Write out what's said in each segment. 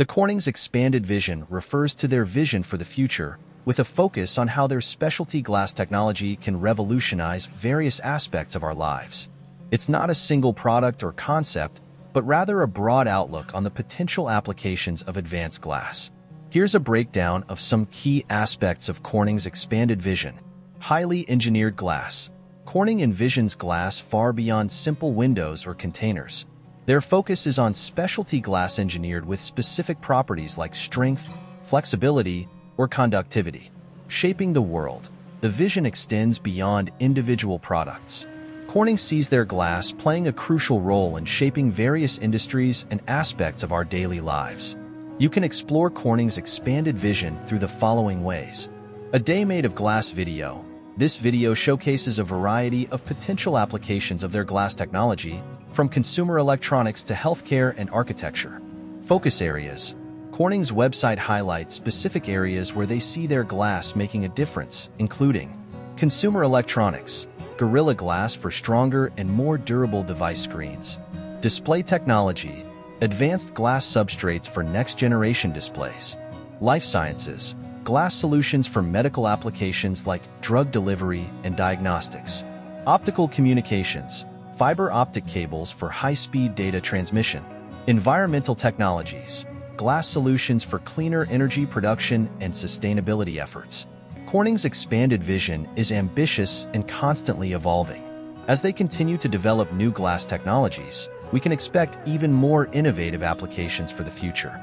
The Corning's expanded vision refers to their vision for the future, with a focus on how their specialty glass technology can revolutionize various aspects of our lives. It's not a single product or concept, but rather a broad outlook on the potential applications of advanced glass. Here's a breakdown of some key aspects of Corning's expanded vision. Highly engineered glass. Corning envisions glass far beyond simple windows or containers. Their focus is on specialty glass engineered with specific properties like strength, flexibility, or conductivity. Shaping the world. The vision extends beyond individual products. Corning sees their glass playing a crucial role in shaping various industries and aspects of our daily lives. You can explore Corning's expanded vision through the following ways. A Day Made of Glass video. This video showcases a variety of potential applications of their glass technology, from consumer electronics to healthcare and architecture. Focus areas. Corning's website highlights specific areas where they see their glass making a difference, including consumer electronics, Gorilla Glass for stronger and more durable device screens, display technology, advanced glass substrates for next-generation displays, life sciences, glass solutions for medical applications like drug delivery and diagnostics, optical communications, fiber optic cables for high-speed data transmission, environmental technologies, glass solutions for cleaner energy production and sustainability efforts. Corning's expanded vision is ambitious and constantly evolving. As they continue to develop new glass technologies, we can expect even more innovative applications for the future.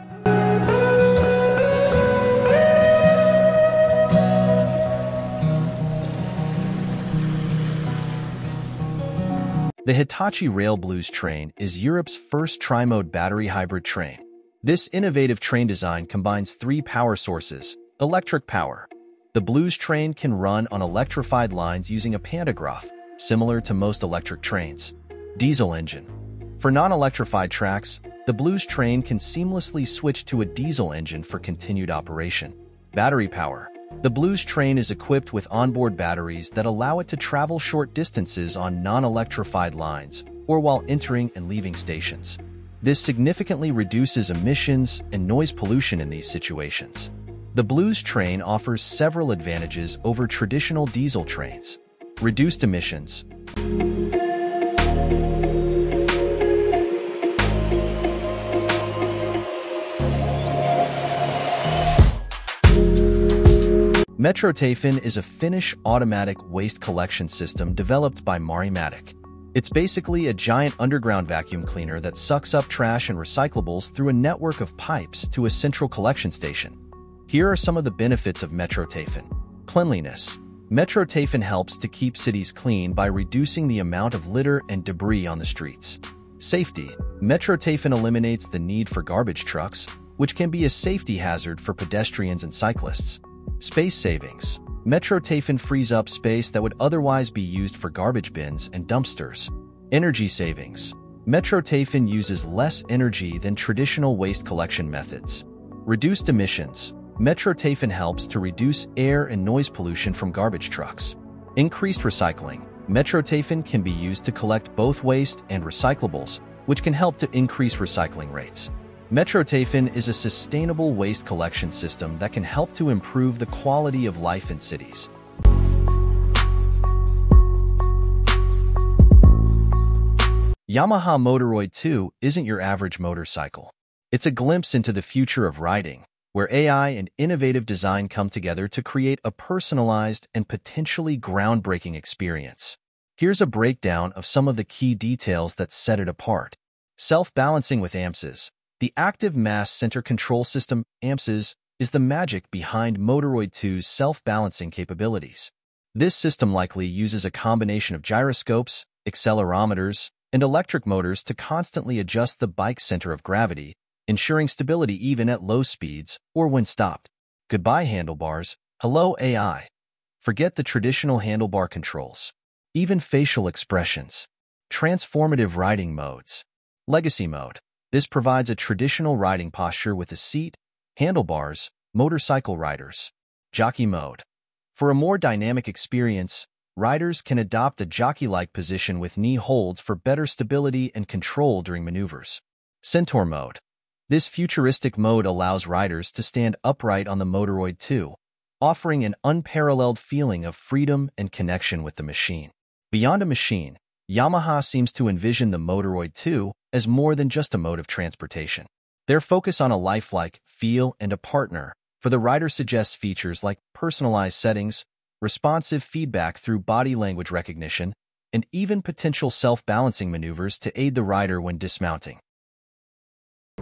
The Hitachi Rail Blues train is Europe's first tri-mode battery hybrid train. This innovative train design combines three power sources: electric power. The Blues train can run on electrified lines using a pantograph, similar to most electric trains. Diesel engine. For non-electrified tracks, the Blues train can seamlessly switch to a diesel engine for continued operation. Battery power. The Blues train is equipped with onboard batteries that allow it to travel short distances on non-electrified lines or while entering and leaving stations. This significantly reduces emissions and noise pollution in these situations. The Blues train offers several advantages over traditional diesel trains. Reduced emissions. Metro Taifun is a Finnish automatic waste collection system developed by MariMatic. It's basically a giant underground vacuum cleaner that sucks up trash and recyclables through a network of pipes to a central collection station. Here are some of the benefits of Metro Taifun. Cleanliness. Metro Taifun helps to keep cities clean by reducing the amount of litter and debris on the streets. Safety. Metro Taifun eliminates the need for garbage trucks, which can be a safety hazard for pedestrians and cyclists. Space savings. Metro Taifun frees up space that would otherwise be used for garbage bins and dumpsters. Energy savings. Metro Taifun uses less energy than traditional waste collection methods. Reduced emissions. Metro Taifun helps to reduce air and noise pollution from garbage trucks. Increased recycling. Metro Taifun can be used to collect both waste and recyclables, which can help to increase recycling rates. Metro Taifun is a sustainable waste collection system that can help to improve the quality of life in cities. Yamaha Motoroid 2 isn't your average motorcycle. It's a glimpse into the future of riding, where AI and innovative design come together to create a personalized and potentially groundbreaking experience. Here's a breakdown of some of the key details that set it apart. Self-balancing with AMCS. The Active Mass Center Control System, AMCS, is the magic behind Motoroid 2's self-balancing capabilities. This system likely uses a combination of gyroscopes, accelerometers, and electric motors to constantly adjust the bike's center of gravity, ensuring stability even at low speeds or when stopped. Goodbye handlebars, hello AI. Forget the traditional handlebar controls. Even facial expressions. Transformative riding modes. Legacy mode. This provides a traditional riding posture with a seat, handlebars, motorcycle riders. Jockey mode. For a more dynamic experience, riders can adopt a jockey-like position with knee holds for better stability and control during maneuvers. Centaur mode. This futuristic mode allows riders to stand upright on the Motoroid 2, offering an unparalleled feeling of freedom and connection with the machine. Beyond a machine, Yamaha seems to envision the Motoroid 2 as more than just a mode of transportation. Their focus on a lifelike feel and a partner for the rider suggests features like personalized settings, responsive feedback through body language recognition, and even potential self-balancing maneuvers to aid the rider when dismounting.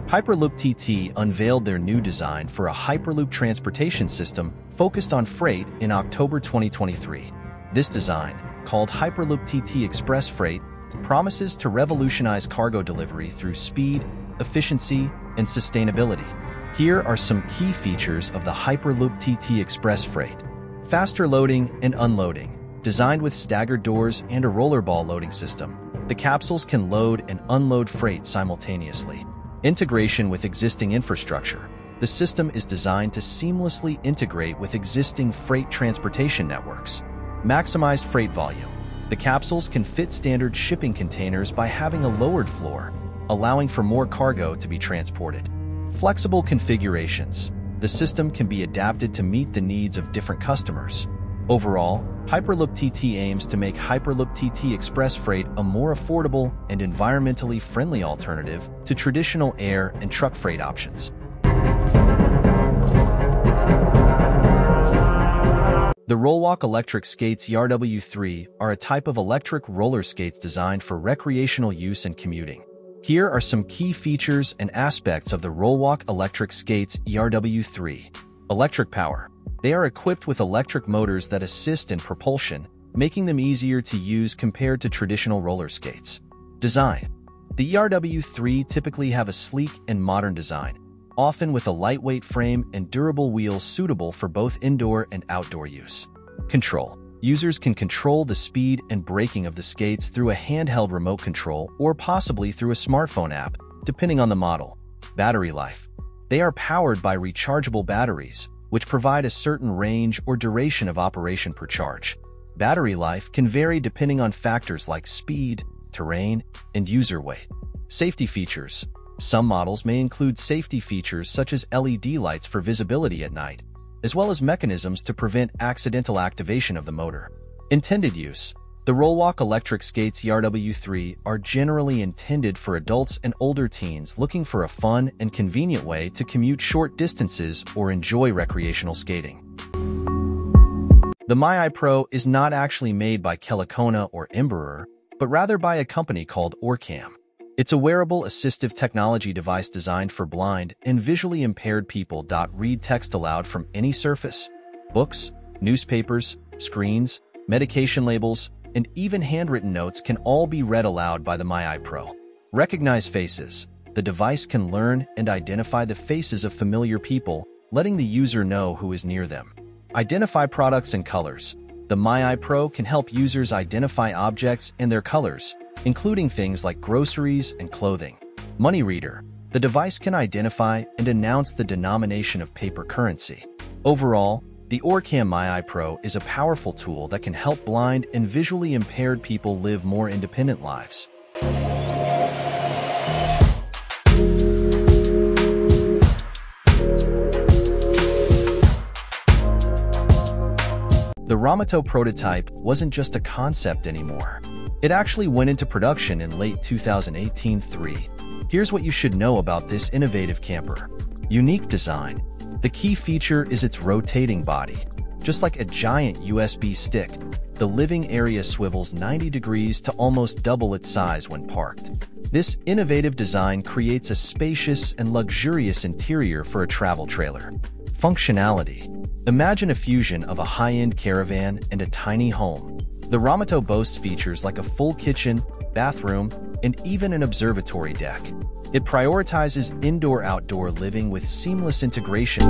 Hyperloop TT unveiled their new design for a Hyperloop transportation system focused on freight in October 2023. This design, called Hyperloop TT Express Freight, promises to revolutionize cargo delivery through speed, efficiency, and sustainability. Here are some key features of the Hyperloop TT Express Freight. Faster loading and unloading. Designed with staggered doors and a rollerball loading system, the capsules can load and unload freight simultaneously. Integration with existing infrastructure. The system is designed to seamlessly integrate with existing freight transportation networks. Maximized freight volume. The capsules can fit standard shipping containers by having a lowered floor, allowing for more cargo to be transported. Flexible configurations. The system can be adapted to meet the needs of different customers. Overall, Hyperloop TT aims to make Hyperloop TT Express Freight a more affordable and environmentally friendly alternative to traditional air and truck freight options. The Rollwalk Electric Skates ERW3 are a type of electric roller skates designed for recreational use and commuting. Here are some key features and aspects of the Rollwalk Electric Skates ERW3. Electric power. They are equipped with electric motors that assist in propulsion, making them easier to use compared to traditional roller skates. Design. The ERW3 typically have a sleek and modern design, often with a lightweight frame and durable wheels suitable for both indoor and outdoor use. Control. Users can control the speed and braking of the skates through a handheld remote control or possibly through a smartphone app, depending on the model. Battery life. They are powered by rechargeable batteries, which provide a certain range or duration of operation per charge. Battery life can vary depending on factors like speed, terrain, and user weight. Safety features. Some models may include safety features such as LED lights for visibility at night, as well as mechanisms to prevent accidental activation of the motor. Intended use. The Rollwalk Electric Skates ERW3 are generally intended for adults and older teens looking for a fun and convenient way to commute short distances or enjoy recreational skating. The MyEye Pro is not actually made by Kelicona or Embraer, but rather by a company called OrCam. It's a wearable assistive technology device designed for blind and visually impaired people. Read text aloud from any surface, books, newspapers, screens, medication labels, and even handwritten notes can all be read aloud by the MyEye Pro. Recognize faces. The device can learn and identify the faces of familiar people, letting the user know who is near them. Identify products and colors. The MyEye Pro can help users identify objects and their colors, including things like groceries and clothing. Money reader. The device can identify and announce the denomination of paper currency. Overall, the OrCam MyEye Pro is a powerful tool that can help blind and visually impaired people live more independent lives. The Romotow prototype wasn't just a concept anymore. It actually went into production in late 2018-3. Here's what you should know about this innovative camper. Unique design. The key feature is its rotating body. Just like a giant USB stick, the living area swivels 90 degrees to almost double its size when parked. This innovative design creates a spacious and luxurious interior for a travel trailer. Functionality. Imagine a fusion of a high-end caravan and a tiny home. The Romotow boasts features like a full kitchen, bathroom, and even an observatory deck. It prioritizes indoor-outdoor living with seamless integration.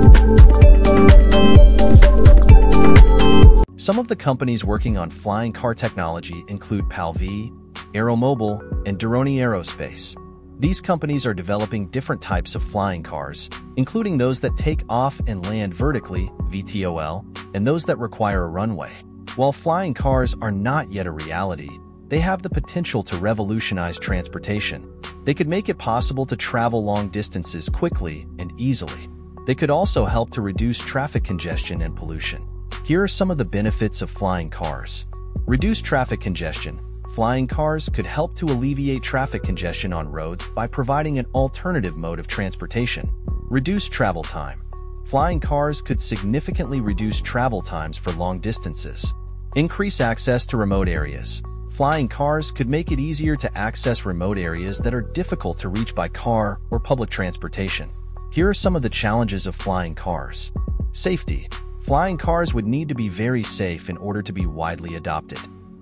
Some of the companies working on flying car technology include Pal-V, Aeromobile, and Doroni Aerospace. These companies are developing different types of flying cars, including those that take off and land vertically, VTOL, and those that require a runway. While flying cars are not yet a reality, they have the potential to revolutionize transportation. They could make it possible to travel long distances quickly and easily. They could also help to reduce traffic congestion and pollution. Here are some of the benefits of flying cars. Reduce traffic congestion. Flying cars could help to alleviate traffic congestion on roads by providing an alternative mode of transportation. Reduce travel time. Flying cars could significantly reduce travel times for long distances. Increase access to remote areas. Flying cars could make it easier to access remote areas that are difficult to reach by car or public transportation. Here are some of the challenges of flying cars. Safety. Flying cars would need to be very safe in order to be widely adopted.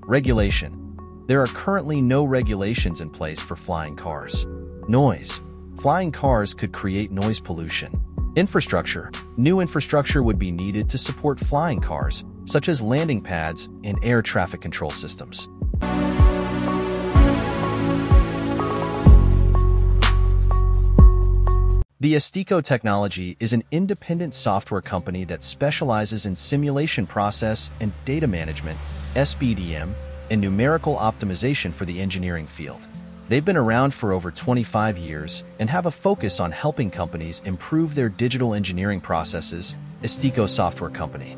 Regulation. There are currently no regulations in place for flying cars. Noise. Flying cars could create noise pollution. Infrastructure. New infrastructure would be needed to support flying cars, such as landing pads and air traffic control systems. The ESTECO Technology is an independent software company that specializes in simulation process and data management, SPDM, and numerical optimization for the engineering field. They've been around for over 25 years and have a focus on helping companies improve their digital engineering processes. ESTECO Software Company.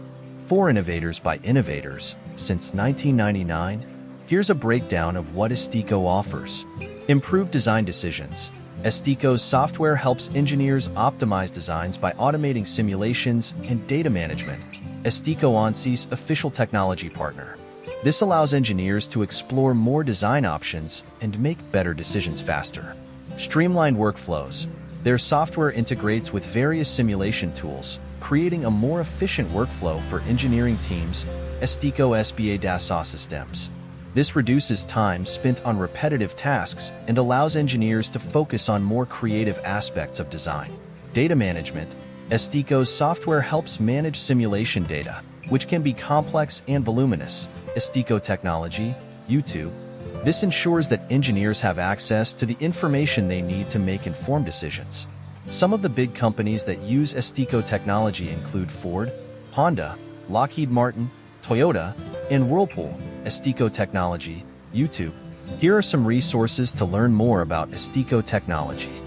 For innovators by innovators, since 1999, here's a breakdown of what ESTECO offers. Improved design decisions. ESTECO's software helps engineers optimize designs by automating simulations and data management. ESTECO ONCE's official technology partner. This allows engineers to explore more design options and make better decisions faster. Streamlined workflows. Their software integrates with various simulation tools, creating a more efficient workflow for engineering teams. ESTECO SBA-SA systems. This reduces time spent on repetitive tasks and allows engineers to focus on more creative aspects of design. Data management. ESTECO's software helps manage simulation data, which can be complex and voluminous. ESTECO Technology, YouTube. This ensures that engineers have access to the information they need to make informed decisions. Some of the big companies that use ESTECO Technology include Ford, Honda, Lockheed Martin, Toyota, and Whirlpool. ESTECO Technology, YouTube. Here are some resources to learn more about ESTECO Technology.